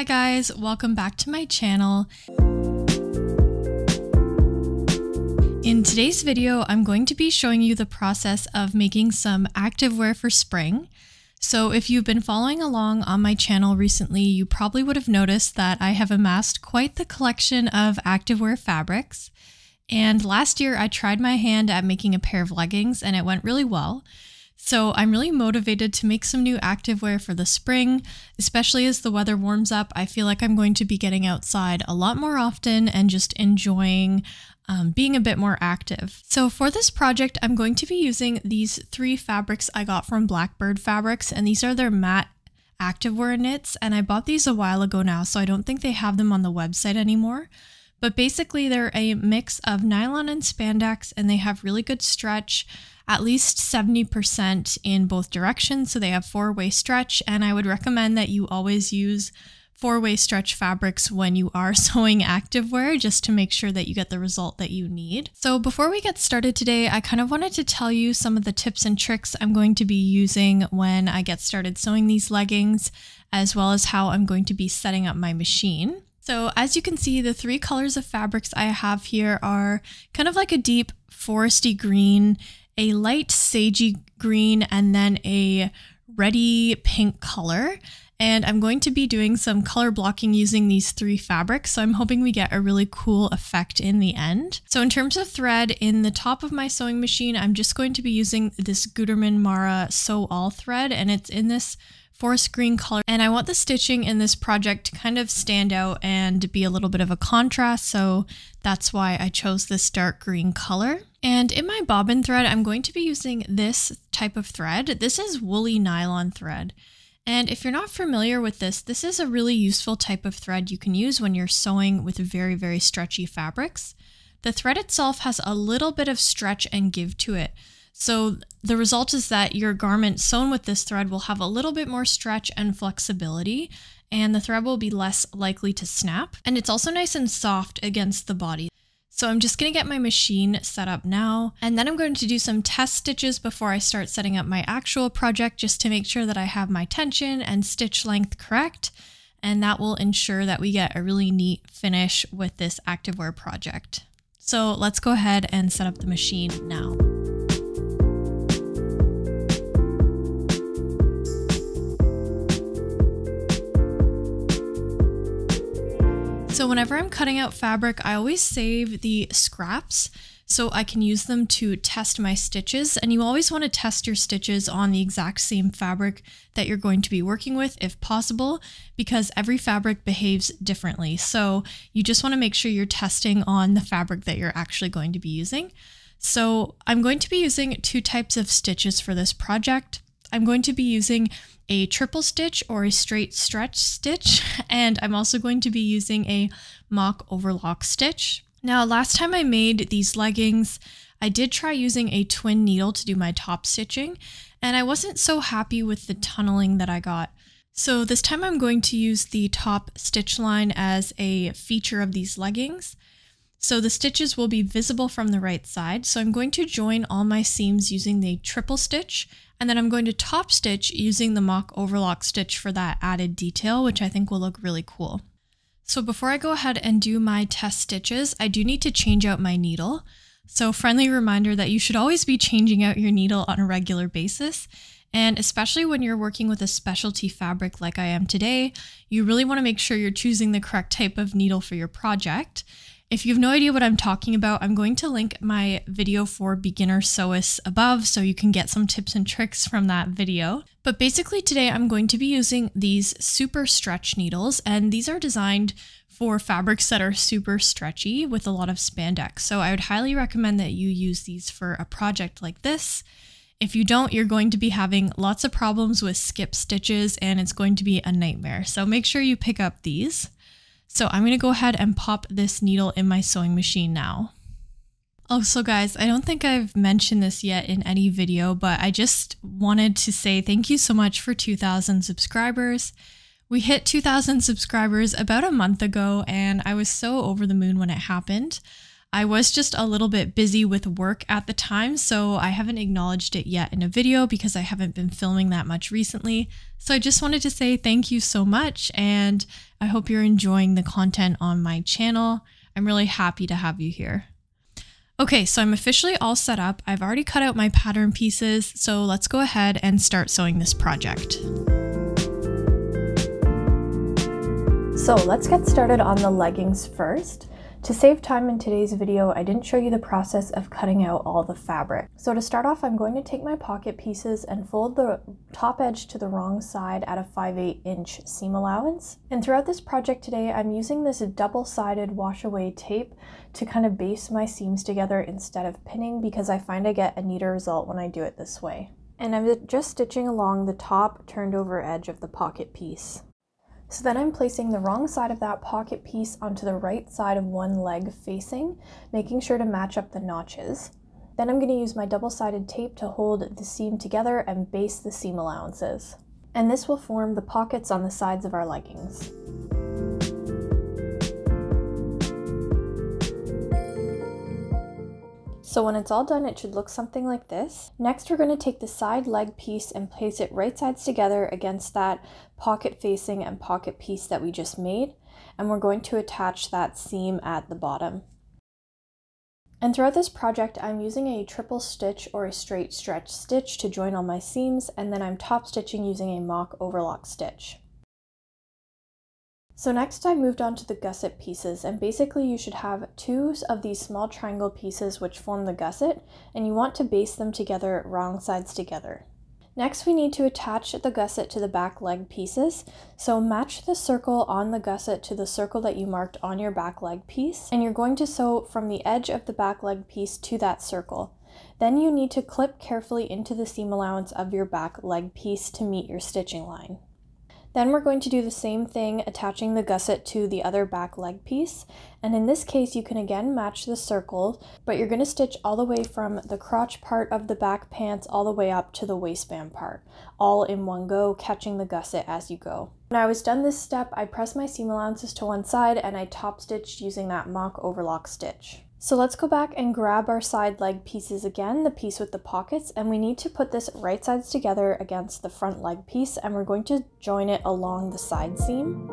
Hi guys, welcome back to my channel. In today's video, I'm going to be showing you the process of making some activewear for spring. So if you've been following along on my channel recently, you probably would have noticed that I have amassed quite the collection of activewear fabrics. And last year I tried my hand at making a pair of leggings and it went really well. So I'm really motivated to make some new activewear for the spring, especially as the weather warms up. I feel like I'm going to be getting outside a lot more often and just enjoying being a bit more active. So for this project, I'm going to be using these three fabrics I got from Blackbird Fabrics, and these are their matte activewear knits, and I bought these a while ago now, so I don't think they have them on the website anymore. But basically they're a mix of nylon and spandex, and they have really good stretch, at least 70% in both directions. So they have four-way stretch, and I would recommend that you always use four-way stretch fabrics when you are sewing activewear, just to make sure that you get the result that you need. So before we get started today, I kind of wanted to tell you some of the tips and tricks I'm going to be using when I get started sewing these leggings, as well as how I'm going to be setting up my machine. So as you can see, the three colors of fabrics I have here are kind of like a deep foresty green, a light sagey green, and then a reddy pink color. And I'm going to be doing some color blocking using these three fabrics, so I'm hoping we get a really cool effect in the end. So in terms of thread, in the top of my sewing machine, I'm just going to be using this Gutermann Mara Sew All thread, and it's in this forest green color, and I want the stitching in this project to kind of stand out and be a little bit of a contrast, so that's why I chose this dark green color. And in my bobbin thread, I'm going to be using this type of thread. This is woolly nylon thread, and if you're not familiar with this is a really useful type of thread you can use when you're sewing with very, very stretchy fabrics. The thread itself has a little bit of stretch and give to it. So the result is that your garment sewn with this thread will have a little bit more stretch and flexibility, and the thread will be less likely to snap. And it's also nice and soft against the body. So I'm just going to get my machine set up now, and then I'm going to do some test stitches before I start setting up my actual project, just to make sure that I have my tension and stitch length correct. And that will ensure that we get a really neat finish with this activewear project. So let's go ahead and set up the machine now. So whenever I'm cutting out fabric, I always save the scraps so I can use them to test my stitches. And you always want to test your stitches on the exact same fabric that you're going to be working with if possible, because every fabric behaves differently. So you just want to make sure you're testing on the fabric that you're actually going to be using. So I'm going to be using two types of stitches for this project. I'm going to be using a triple stitch or a straight stretch stitch, and I'm also going to be using a mock overlock stitch. Now, last time I made these leggings, I did try using a twin needle to do my top stitching, and I wasn't so happy with the tunneling that I got. So this time I'm going to use the top stitch line as a feature of these leggings. So the stitches will be visible from the right side. So I'm going to join all my seams using the triple stitch, and then I'm going to top stitch using the mock overlock stitch for that added detail, which I think will look really cool. So before I go ahead and do my test stitches, I do need to change out my needle. So friendly reminder that you should always be changing out your needle on a regular basis. And especially when you're working with a specialty fabric like I am today, you really want to make sure you're choosing the correct type of needle for your project. If you have no idea what I'm talking about, I'm going to link my video for beginner sewists above so you can get some tips and tricks from that video. But basically today I'm going to be using these super stretch needles, and these are designed for fabrics that are super stretchy with a lot of spandex. So I would highly recommend that you use these for a project like this. If you don't, you're going to be having lots of problems with skip stitches and it's going to be a nightmare. So make sure you pick up these. So I'm going to go ahead and pop this needle in my sewing machine now. Also guys, I don't think I've mentioned this yet in any video, but I just wanted to say thank you so much for 2,000 subscribers. We hit 2,000 subscribers about a month ago, and I was so over the moon when it happened. I was just a little bit busy with work at the time, so I haven't acknowledged it yet in a video because I haven't been filming that much recently. So I just wanted to say thank you so much, and I hope you're enjoying the content on my channel. I'm really happy to have you here. Okay, so I'm officially all set up. I've already cut out my pattern pieces, so let's go ahead and start sewing this project. So let's get started on the leggings first. To save time in today's video, I didn't show you the process of cutting out all the fabric. So to start off, I'm going to take my pocket pieces and fold the top edge to the wrong side at a 5/8" seam allowance. And throughout this project today, I'm using this double-sided wash-away tape to kind of base my seams together instead of pinning, because I find I get a neater result when I do it this way. And I'm just stitching along the top turned over edge of the pocket piece. So then I'm placing the wrong side of that pocket piece onto the right side of one leg facing, making sure to match up the notches. Then I'm going to use my double-sided tape to hold the seam together and base the seam allowances. And this will form the pockets on the sides of our leggings. So when it's all done, it should look something like this. Next, we're going to take the side leg piece and place it right sides together against that pocket facing and pocket piece that we just made, and we're going to attach that seam at the bottom. And throughout this project, I'm using a triple stitch or a straight stretch stitch to join all my seams, and then I'm top stitching using a mock overlock stitch. So next I moved on to the gusset pieces, and basically you should have two of these small triangle pieces which form the gusset, and you want to baste them together wrong sides together. Next we need to attach the gusset to the back leg pieces, so match the circle on the gusset to the circle that you marked on your back leg piece, and you're going to sew from the edge of the back leg piece to that circle. Then you need to clip carefully into the seam allowance of your back leg piece to meet your stitching line. Then we're going to do the same thing, attaching the gusset to the other back leg piece, and in this case you can again match the circle, but you're going to stitch all the way from the crotch part of the back pants all the way up to the waistband part, all in one go, catching the gusset as you go. When I was done this step, I pressed my seam allowances to one side and I top stitched using that mock overlock stitch. So let's go back and grab our side leg pieces again, the piece with the pockets, and we need to put this right sides together against the front leg piece, and we're going to join it along the side seam.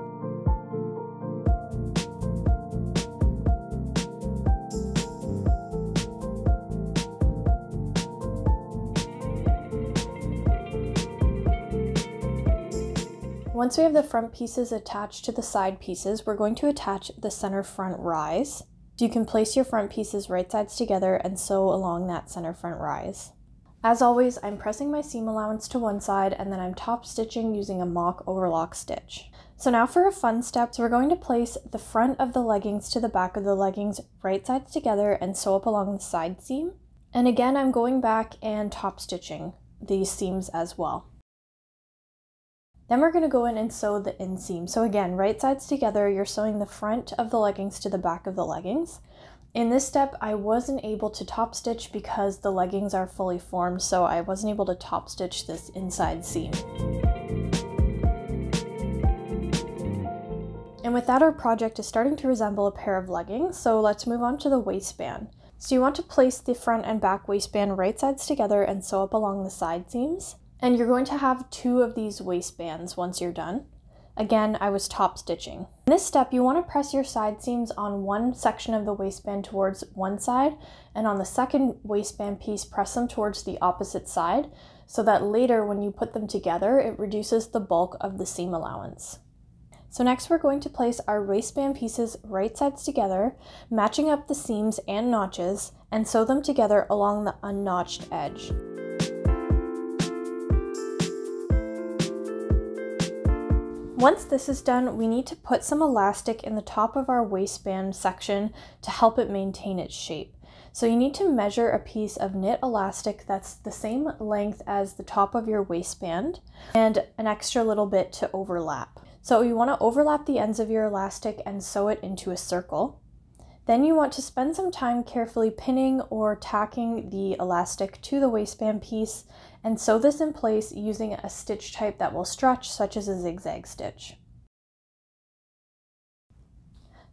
Once we have the front pieces attached to the side pieces, we're going to attach the center front rise. You can place your front pieces right sides together and sew along that center front rise. As always, I'm pressing my seam allowance to one side and then I'm top stitching using a mock overlock stitch. So now for a fun step, so we're going to place the front of the leggings to the back of the leggings right sides together and sew up along the side seam. And again, I'm going back and top stitching these seams as well. Then we're going to go in and sew the inseam. So again, right sides together, you're sewing the front of the leggings to the back of the leggings. In this step, I wasn't able to top stitch because the leggings are fully formed, so I wasn't able to top stitch this inside seam. And with that, our project is starting to resemble a pair of leggings, so let's move on to the waistband. So you want to place the front and back waistband right sides together and sew up along the side seams. And you're going to have two of these waistbands once you're done. Again, I was top stitching. In this step, you want to press your side seams on one section of the waistband towards one side, and on the second waistband piece, press them towards the opposite side, so that later when you put them together, it reduces the bulk of the seam allowance. So next we're going to place our waistband pieces right sides together, matching up the seams and notches, and sew them together along the unnotched edge. Once this is done, we need to put some elastic in the top of our waistband section to help it maintain its shape. So you need to measure a piece of knit elastic that's the same length as the top of your waistband and an extra little bit to overlap. So you want to overlap the ends of your elastic and sew it into a circle. Then you want to spend some time carefully pinning or tacking the elastic to the waistband piece and sew this in place using a stitch type that will stretch, such as a zigzag stitch.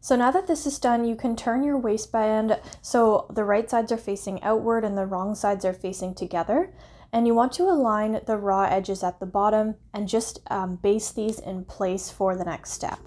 So now that this is done, you can turn your waistband so the right sides are facing outward and the wrong sides are facing together. And you want to align the raw edges at the bottom and just baste these in place for the next step.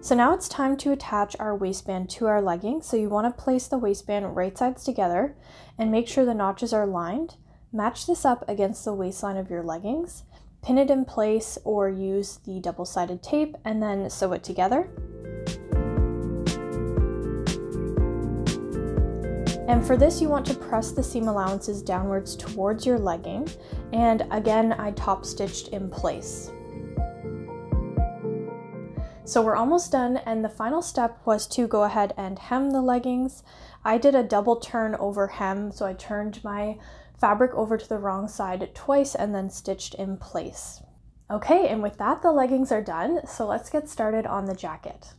So now it's time to attach our waistband to our legging. So you want to place the waistband right sides together and make sure the notches are lined. Match this up against the waistline of your leggings, pin it in place or use the double-sided tape and then sew it together. And for this, you want to press the seam allowances downwards towards your legging. And again, I top stitched in place. So we're almost done, and the final step was to go ahead and hem the leggings. I did a double turn over hem, so I turned my fabric over to the wrong side twice and then stitched in place. Okay, and with that, the leggings are done, so let's get started on the jacket.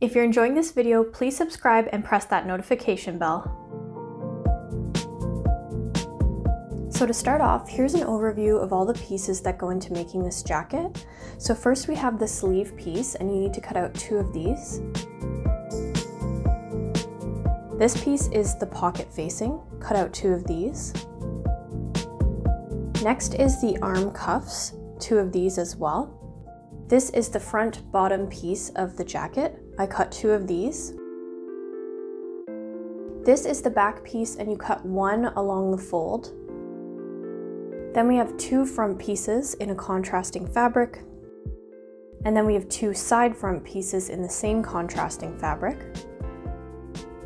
If you're enjoying this video, please subscribe and press that notification bell. So to start off, here's an overview of all the pieces that go into making this jacket. So first we have the sleeve piece, and you need to cut out two of these. This piece is the pocket facing, cut out two of these. Next is the arm cuffs, two of these as well. This is the front bottom piece of the jacket, I cut two of these. This is the back piece, and you cut one along the fold. Then we have two front pieces in a contrasting fabric. And then we have two side front pieces in the same contrasting fabric.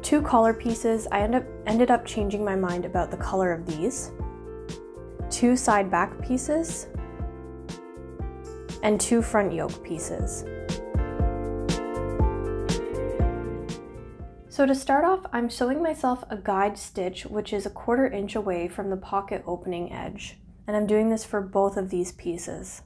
Two collar pieces, I ended up changing my mind about the color of these. Two side back pieces. And two front yoke pieces. So to start off, I'm sewing myself a guide stitch, which is 1/4 inch away from the pocket opening edge. And I'm doing this for both of these pieces.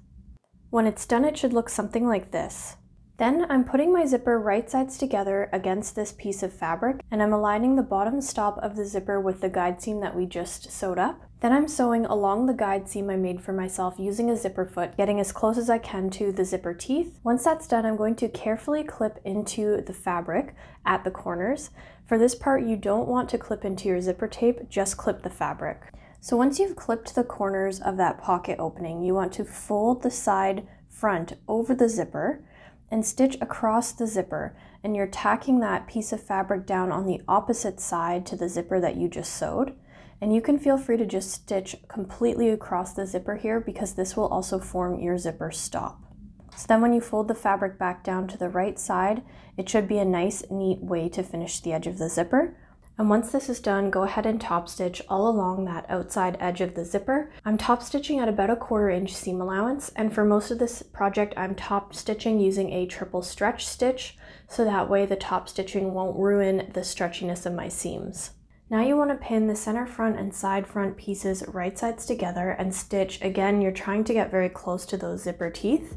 When it's done, it should look something like this. Then I'm putting my zipper right sides together against this piece of fabric, and I'm aligning the bottom stop of the zipper with the guide seam that we just sewed up. Then I'm sewing along the guide seam I made for myself using a zipper foot, getting as close as I can to the zipper teeth. Once that's done, I'm going to carefully clip into the fabric at the corners. For this part, you don't want to clip into your zipper tape, just clip the fabric. So once you've clipped the corners of that pocket opening, you want to fold the side front over the zipper and stitch across the zipper, and you're tacking that piece of fabric down on the opposite side to the zipper that you just sewed. And you can feel free to just stitch completely across the zipper here because this will also form your zipper stop. So then when you fold the fabric back down to the right side, it should be a nice, neat way to finish the edge of the zipper. And once this is done, go ahead and top stitch all along that outside edge of the zipper. I'm top stitching at about 1/4 inch seam allowance, and for most of this project, I'm top stitching using a triple stretch stitch, so that way the top stitching won't ruin the stretchiness of my seams. Now you want to pin the center front and side front pieces right sides together and stitch. Again, you're trying to get very close to those zipper teeth.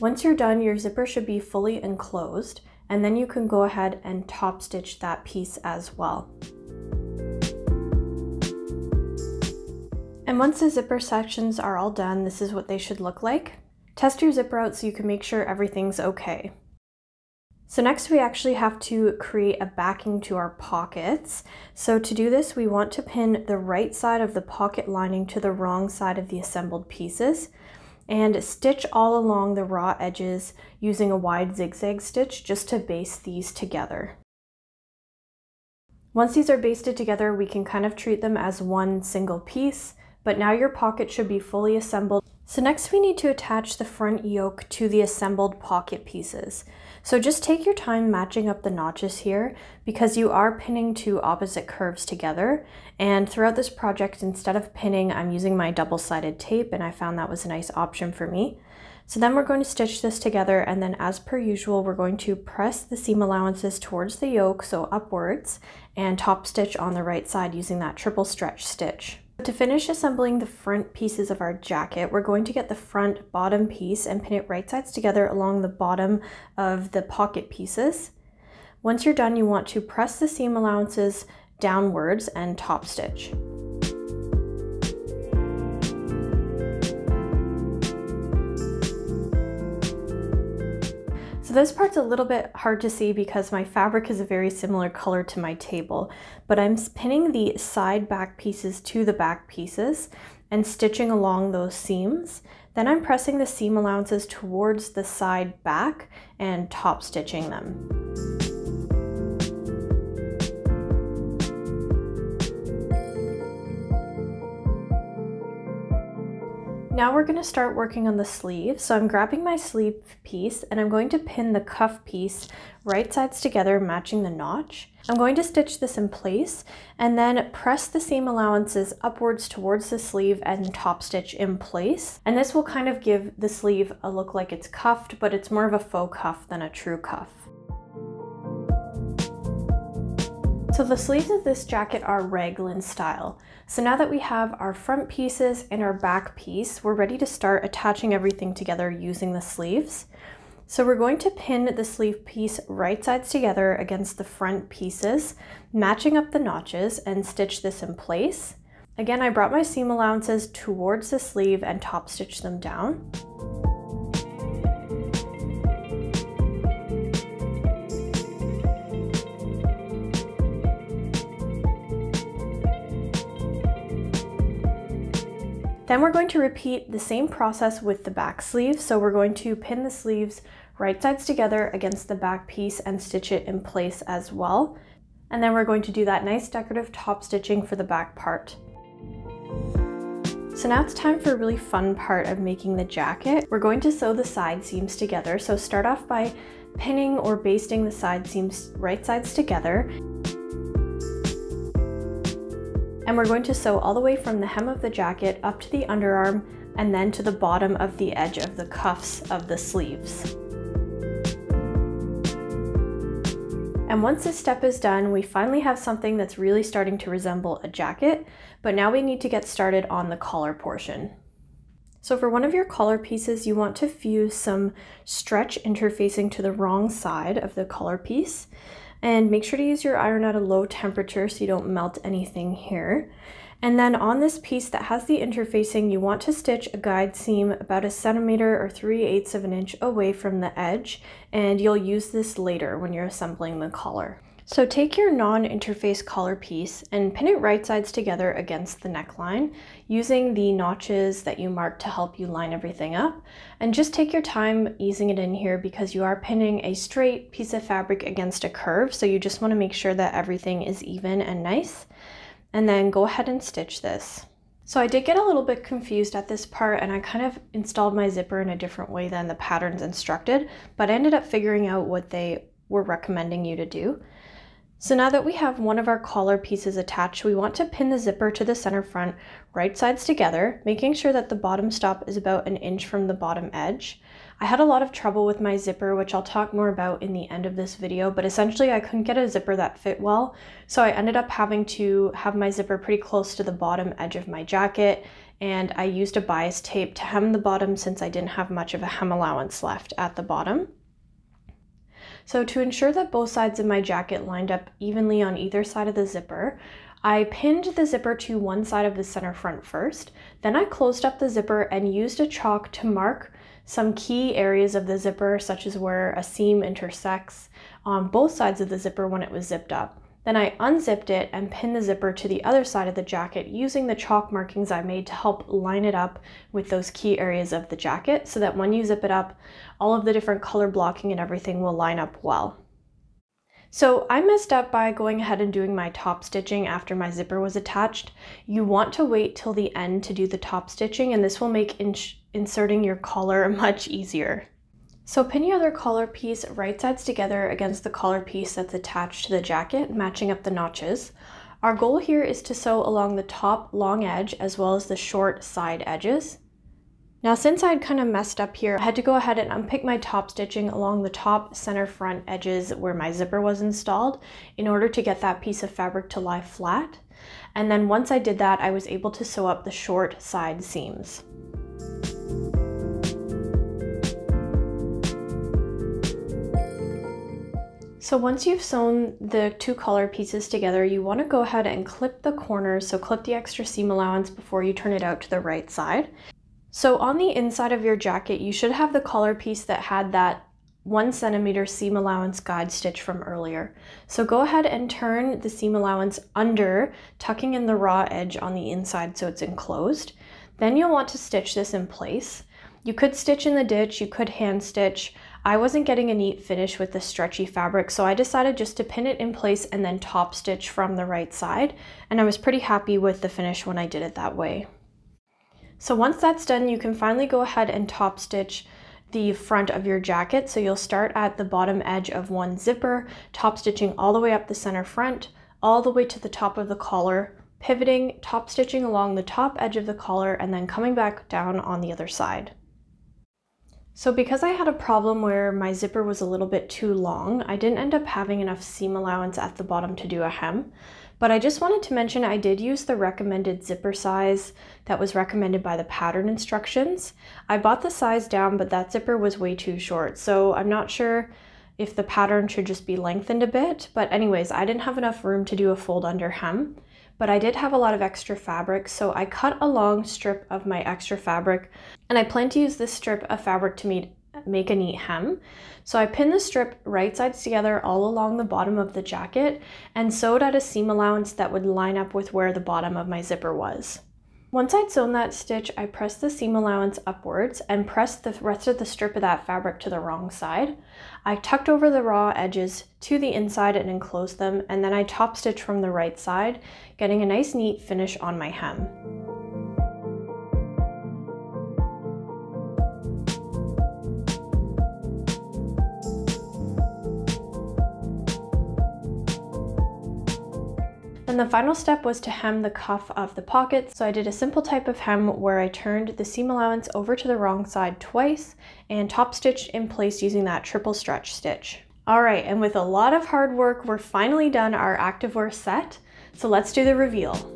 Once you're done, your zipper should be fully enclosed, and then you can go ahead and top stitch that piece as well. And once the zipper sections are all done, this is what they should look like. Test your zipper out so you can make sure everything's okay. So next we actually have to create a backing to our pockets. So to do this, we want to pin the right side of the pocket lining to the wrong side of the assembled pieces, and stitch all along the raw edges using a wide zigzag stitch just to baste these together. Once these are basted together, we can kind of treat them as one single piece, but now your pocket should be fully assembled. So next we need to attach the front yoke to the assembled pocket pieces. So just take your time matching up the notches here because you are pinning two opposite curves together. And throughout this project, instead of pinning, I'm using my double-sided tape, and I found that was a nice option for me. So then we're going to stitch this together, and then as per usual, we're going to press the seam allowances towards the yoke, so upwards, and top stitch on the right side using that triple stretch stitch. To finish assembling the front pieces of our jacket, we're going to get the front bottom piece and pin it right sides together along the bottom of the pocket pieces. Once you're done, you want to press the seam allowances downwards and top stitch. This part's a little bit hard to see because my fabric is a very similar color to my table, but I'm pinning the side back pieces to the back pieces and stitching along those seams. Then I'm pressing the seam allowances towards the side back and top stitching them. Now we're going to start working on the sleeve. So I'm grabbing my sleeve piece and I'm going to pin the cuff piece right sides together, matching the notch. I'm going to stitch this in place and then press the seam allowances upwards towards the sleeve and top stitch in place. And this will kind of give the sleeve a look like it's cuffed, but it's more of a faux cuff than a true cuff. So the sleeves of this jacket are raglan style. So now that we have our front pieces and our back piece, we're ready to start attaching everything together using the sleeves. So we're going to pin the sleeve piece right sides together against the front pieces, matching up the notches, and stitch this in place. Again, I brought my seam allowances towards the sleeve and top stitch them down. Then we're going to repeat the same process with the back sleeve. So we're going to pin the sleeves right sides together against the back piece and stitch it in place as well. And then we're going to do that nice decorative top stitching for the back part. So now it's time for a really fun part of making the jacket. We're going to sew the side seams together. So start off by pinning or basting the side seams right sides together. And we're going to sew all the way from the hem of the jacket up to the underarm and then to the bottom of the edge of the cuffs of the sleeves. And once this step is done, we finally have something that's really starting to resemble a jacket, but now we need to get started on the collar portion. So for one of your collar pieces, you want to fuse some stretch interfacing to the wrong side of the collar piece. And make sure to use your iron at a low temperature so you don't melt anything here. And then on this piece that has the interfacing, you want to stitch a guide seam about 1 centimeter or 3/8 of an inch away from the edge, and you'll use this later when you're assembling the collar. So take your non-interface collar piece and pin it right sides together against the neckline using the notches that you marked to help you line everything up. And just take your time easing it in here because you are pinning a straight piece of fabric against a curve, so you just want to make sure that everything is even and nice. And then go ahead and stitch this. So I did get a little bit confused at this part and I kind of installed my zipper in a different way than the patterns instructed, but I ended up figuring out what they were recommending you to do. So now that we have one of our collar pieces attached, we want to pin the zipper to the center front right sides together, making sure that the bottom stop is about 1 inch from the bottom edge. I had a lot of trouble with my zipper, which I'll talk more about in the end of this video, but essentially I couldn't get a zipper that fit well, so I ended up having to have my zipper pretty close to the bottom edge of my jacket, and I used a bias tape to hem the bottom since I didn't have much of a hem allowance left at the bottom. So to ensure that both sides of my jacket lined up evenly on either side of the zipper, I pinned the zipper to one side of the center front first, then I closed up the zipper and used a chalk to mark some key areas of the zipper, such as where a seam intersects on both sides of the zipper when it was zipped up. Then I unzipped it and pinned the zipper to the other side of the jacket using the chalk markings I made to help line it up with those key areas of the jacket so that when you zip it up, all of the different color blocking and everything will line up well. So I messed up by going ahead and doing my top stitching after my zipper was attached. You want to wait till the end to do the top stitching, and this will make inserting your collar much easier. So pin your other collar piece right sides together against the collar piece that's attached to the jacket, matching up the notches. Our goal here is to sew along the top long edge as well as the short side edges. Now, since I had kind of messed up here, I had to go ahead and unpick my top stitching along the top center front edges where my zipper was installed in order to get that piece of fabric to lie flat. And then once I did that, I was able to sew up the short side seams. So once you've sewn the two collar pieces together, you want to go ahead and clip the corners, so clip the extra seam allowance before you turn it out to the right side. So on the inside of your jacket, you should have the collar piece that had that 1 centimeter seam allowance guide stitch from earlier. So go ahead and turn the seam allowance under, tucking in the raw edge on the inside so it's enclosed. Then you'll want to stitch this in place. You could stitch in the ditch, you could hand stitch. I wasn't getting a neat finish with the stretchy fabric, so I decided just to pin it in place and then top stitch from the right side, and I was pretty happy with the finish when I did it that way. So once that's done, you can finally go ahead and top stitch the front of your jacket. So you'll start at the bottom edge of one zipper, top stitching all the way up the center front, all the way to the top of the collar, pivoting, top stitching along the top edge of the collar, and then coming back down on the other side. So because I had a problem where my zipper was a little bit too long, I didn't end up having enough seam allowance at the bottom to do a hem, but I just wanted to mention I did use the recommended zipper size that was recommended by the pattern instructions. I bought the size down, but that zipper was way too short, so I'm not sure if the pattern should just be lengthened a bit, but anyways, I didn't have enough room to do a fold under hem. But I did have a lot of extra fabric, so I cut a long strip of my extra fabric, and I plan to use this strip of fabric to make a neat hem. So I pinned the strip right sides together all along the bottom of the jacket and sewed at a seam allowance that would line up with where the bottom of my zipper was. Once I'd sewn that stitch, I pressed the seam allowance upwards and pressed the rest of the strip of that fabric to the wrong side. I tucked over the raw edges to the inside and enclosed them, and then I top stitched from the right side, getting a nice neat finish on my hem. And the final step was to hem the cuff of the pocket, so I did a simple type of hem where I turned the seam allowance over to the wrong side twice and top stitched in place using that triple stretch stitch. All right, and with a lot of hard work, we're finally done our activewear set, so let's do the reveal.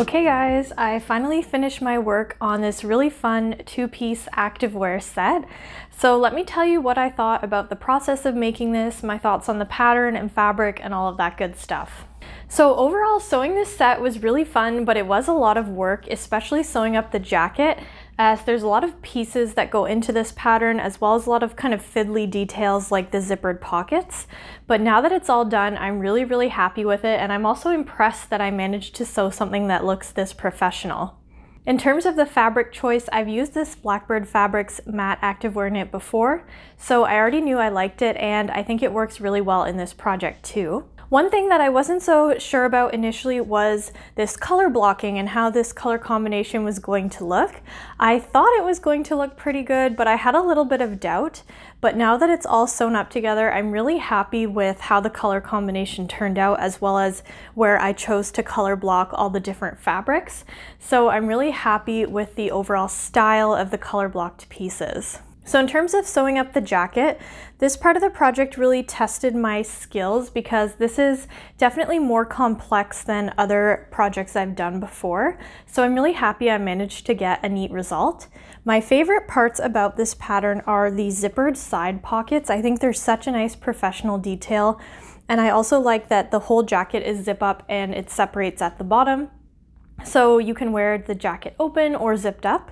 Okay guys, I finally finished my work on this really fun two-piece activewear set. So let me tell you what I thought about the process of making this, my thoughts on the pattern and fabric and all of that good stuff. So overall, sewing this set was really fun, but it was a lot of work, especially sewing up the jacket, as there's a lot of pieces that go into this pattern, as well as a lot of kind of fiddly details like the zippered pockets. But now that it's all done, I'm really, really happy with it, and I'm also impressed that I managed to sew something that looks this professional. In terms of the fabric choice, I've used this Blackbird Fabrics matte activewear knit before, so I already knew I liked it, and I think it works really well in this project too. One thing that I wasn't so sure about initially was this color blocking and how this color combination was going to look. I thought it was going to look pretty good, but I had a little bit of doubt. But now that it's all sewn up together, I'm really happy with how the color combination turned out, as well as where I chose to color block all the different fabrics. So I'm really happy with the overall style of the color blocked pieces. So in terms of sewing up the jacket, this part of the project really tested my skills, because this is definitely more complex than other projects I've done before. So I'm really happy I managed to get a neat result. My favorite parts about this pattern are the zippered side pockets. I think they're such a nice professional detail. And I also like that the whole jacket is zip up and it separates at the bottom, so you can wear the jacket open or zipped up.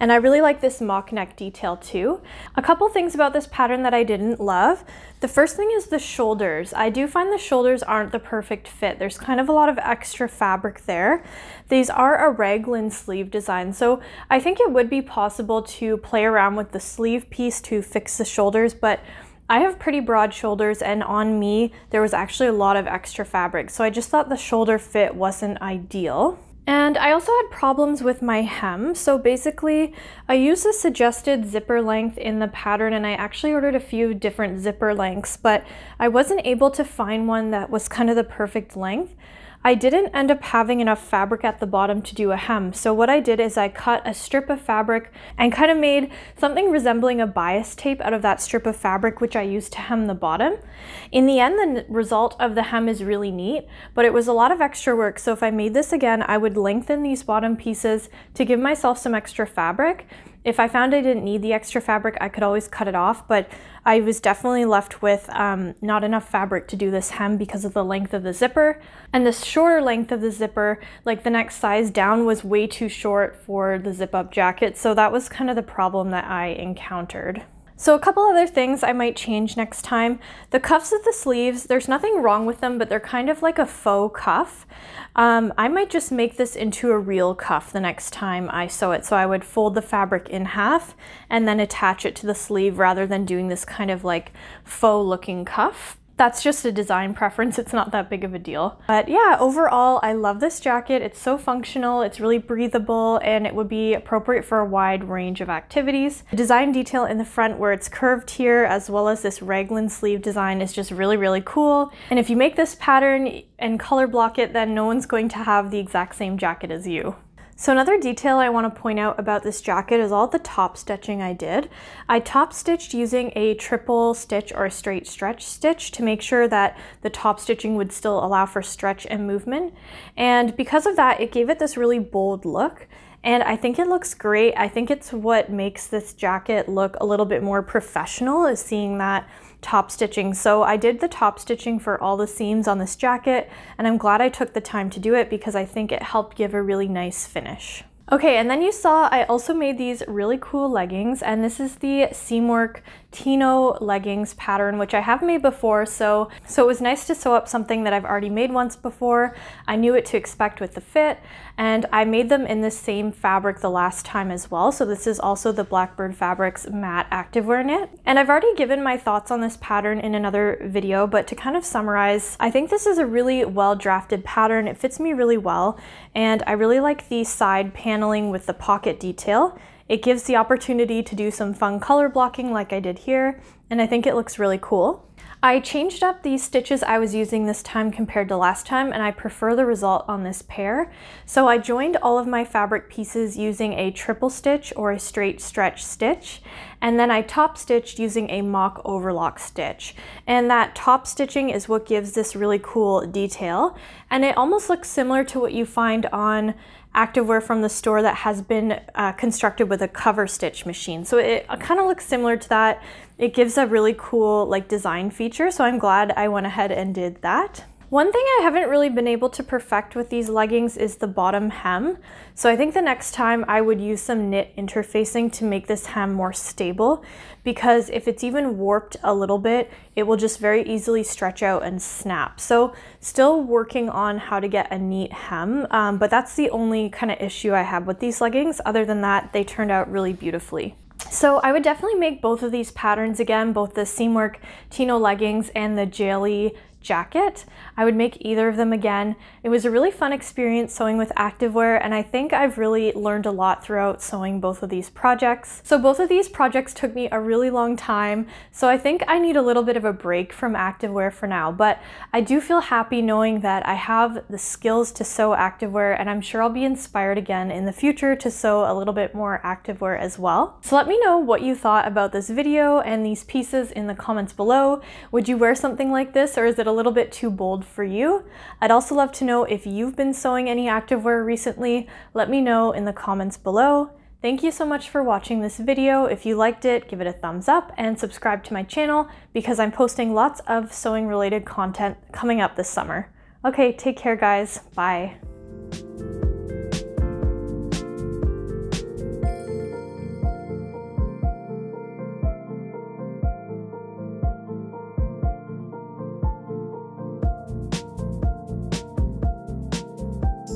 And I really like this mock neck detail too. A couple things about this pattern that I didn't love. The first thing is the shoulders. I do find the shoulders aren't the perfect fit. There's kind of a lot of extra fabric there. These are a raglan sleeve design, so I think it would be possible to play around with the sleeve piece to fix the shoulders, but I have pretty broad shoulders, and on me there was actually a lot of extra fabric, so I just thought the shoulder fit wasn't ideal. And I also had problems with my hem, so basically I used the suggested zipper length in the pattern, and I actually ordered a few different zipper lengths, but I wasn't able to find one that was kind of the perfect length. I didn't end up having enough fabric at the bottom to do a hem, so what I did is I cut a strip of fabric and kind of made something resembling a bias tape out of that strip of fabric, which I used to hem the bottom. In the end, the result of the hem is really neat, but it was a lot of extra work, so if I made this again, I would lengthen these bottom pieces to give myself some extra fabric. If I found I didn't need the extra fabric, I could always cut it off, but I was definitely left with not enough fabric to do this hem because of the length of the zipper. And the shorter length of the zipper, like the next size down, was way too short for the zip-up jacket, so that was kind of the problem that I encountered. So a couple other things I might change next time. The cuffs of the sleeves, there's nothing wrong with them, but they're kind of like a faux cuff. I might just make this into a real cuff the next time I sew it. So I would fold the fabric in half and then attach it to the sleeve rather than doing this kind of like faux looking cuff. That's just a design preference, it's not that big of a deal. But yeah, overall, I love this jacket. It's so functional, it's really breathable, and it would be appropriate for a wide range of activities. The design detail in the front where it's curved here, as well as this raglan sleeve design, is just really, really cool. And if you make this pattern and color block it, then no one's going to have the exact same jacket as you. So another detail I want to point out about this jacket is all the top stitching I did. I top stitched using a triple stitch or a straight stretch stitch to make sure that the top stitching would still allow for stretch and movement. And because of that, it gave it this really bold look. And I think it looks great. I think it's what makes this jacket look a little bit more professional, is seeing that top stitching. So I did the top stitching for all the seams on this jacket, and I'm glad I took the time to do it because I think it helped give a really nice finish. Okay, and then you saw I also made these really cool leggings, and this is the Seamwork Tino leggings pattern, which I have made before, so it was nice to sew up something that I've already made once before. I knew what to expect with the fit, and I made them in the same fabric the last time as well, so this is also the Blackbird Fabrics matte activewear knit. And I've already given my thoughts on this pattern in another video, but to kind of summarize, I think this is a really well drafted pattern. It fits me really well, and I really like the side panel with the pocket detail. It gives the opportunity to do some fun color blocking like I did here, and I think it looks really cool. I changed up the stitches I was using this time compared to last time, and I prefer the result on this pair. So I joined all of my fabric pieces using a triple stitch or a straight stretch stitch, and then I top stitched using a mock overlock stitch. And that top stitching is what gives this really cool detail, and it almost looks similar to what you find on activewear from the store that has been constructed with a cover stitch machine. So it kind of looks similar to that. It gives a really cool like design feature, so I'm glad I went ahead and did that. One thing I haven't really been able to perfect with these leggings is the bottom hem. So I think the next time I would use some knit interfacing to make this hem more stable, because if it's even warped a little bit, it will just very easily stretch out and snap. So still working on how to get a neat hem, but that's the only kind of issue I have with these leggings. Other than that, they turned out really beautifully. So I would definitely make both of these patterns again, both the Seamwork Tino leggings and the Jalie jacket. I would make either of them again. It was a really fun experience sewing with activewear, and I think I've really learned a lot throughout sewing both of these projects. So both of these projects took me a really long time, so I think I need a little bit of a break from activewear for now, but I do feel happy knowing that I have the skills to sew activewear, and I'm sure I'll be inspired again in the future to sew a little bit more activewear as well. So let me know what you thought about this video and these pieces in the comments below. Would you wear something like this, or is it a little bit too bold for you? I'd also love to know if you've been sewing any activewear recently. Let me know in the comments below. Thank you so much for watching this video. If you liked it, give it a thumbs up and subscribe to my channel because I'm posting lots of sewing related content coming up this summer. Okay, take care guys, bye.